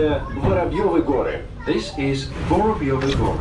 называется Воробьевы горы. This is Воробьевы горы.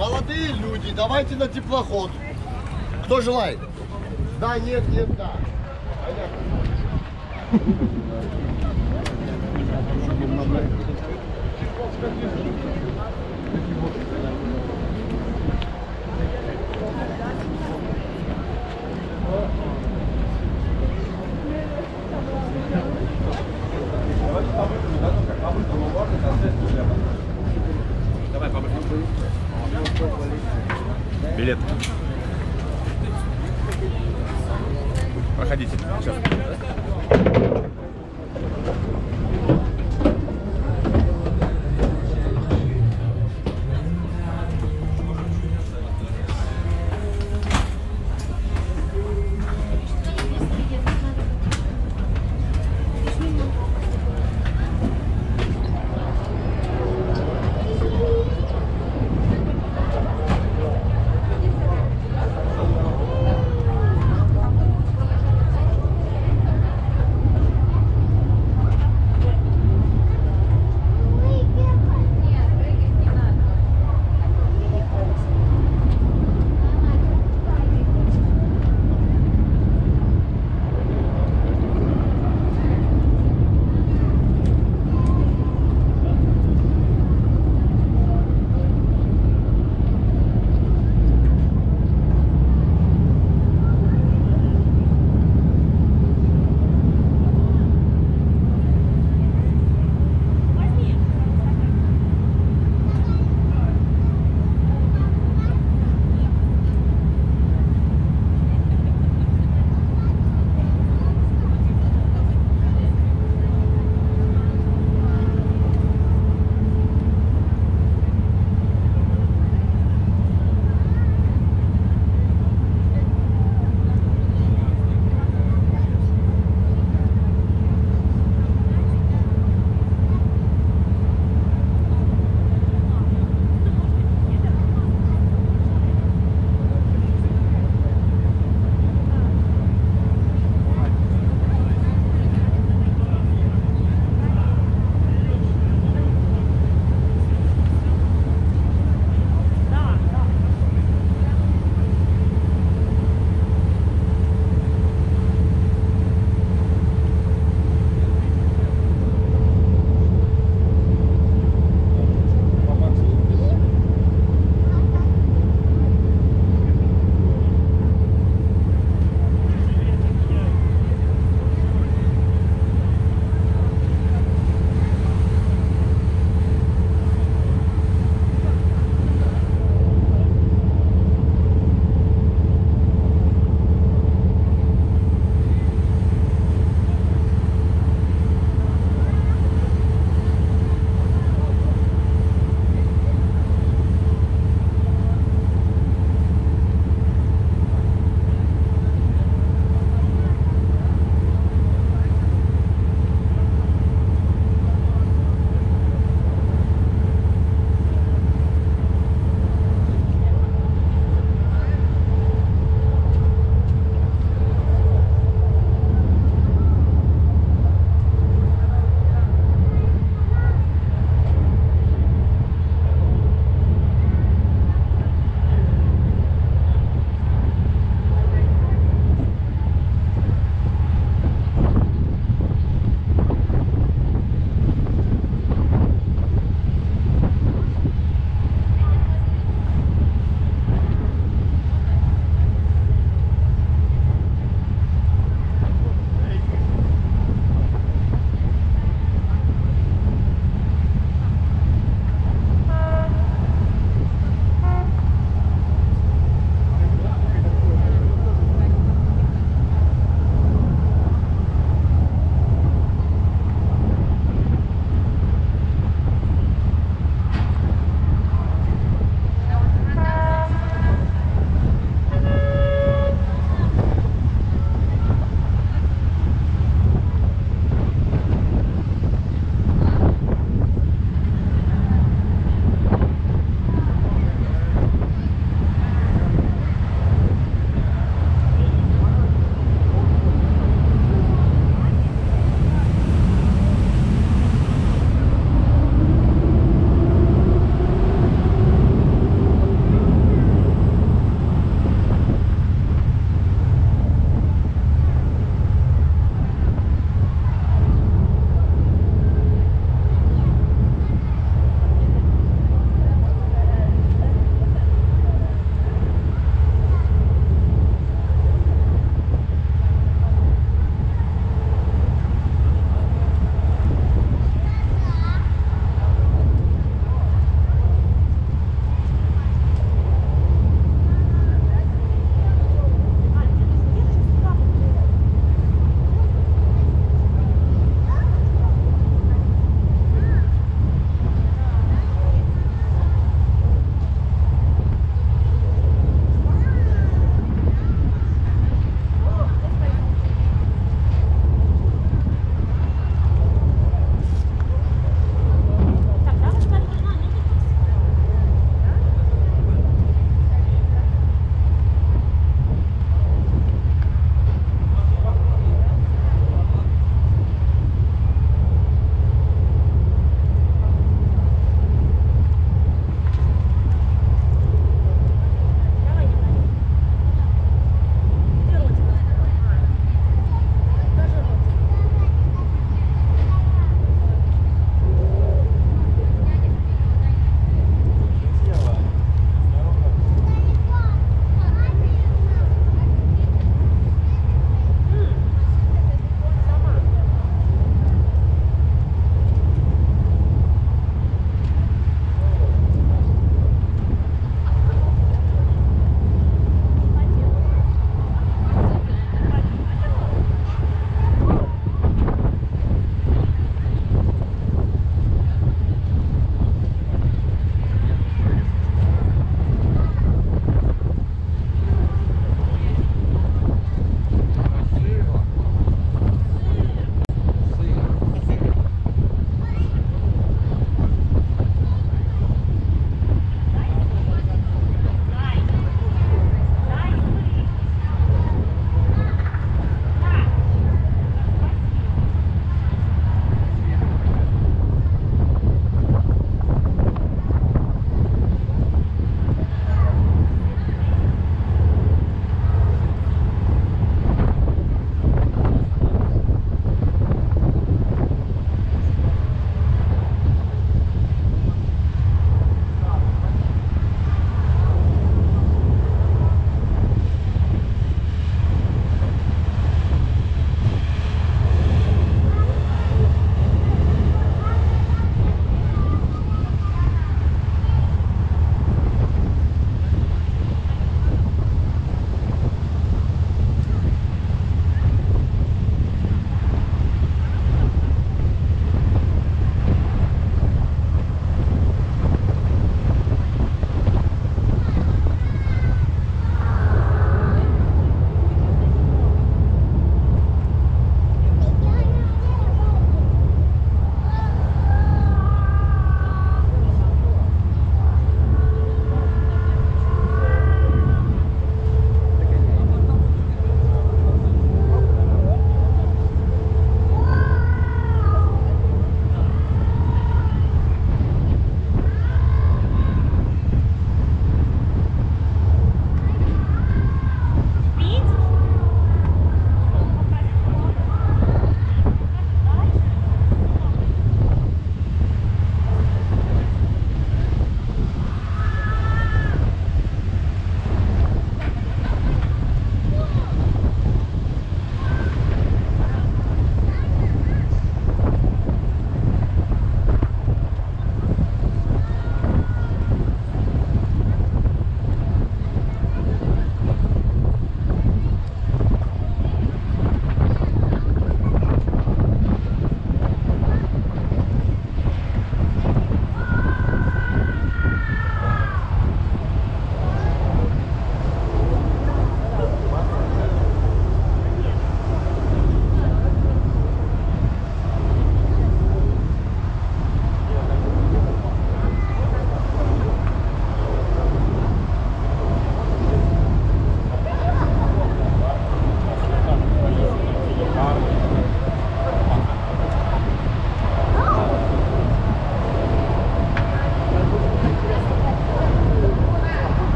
Молодые люди, давайте на теплоход. Кто желает? Да, нет, нет, да. Давай, папа. Билет. Проходите. Сейчас.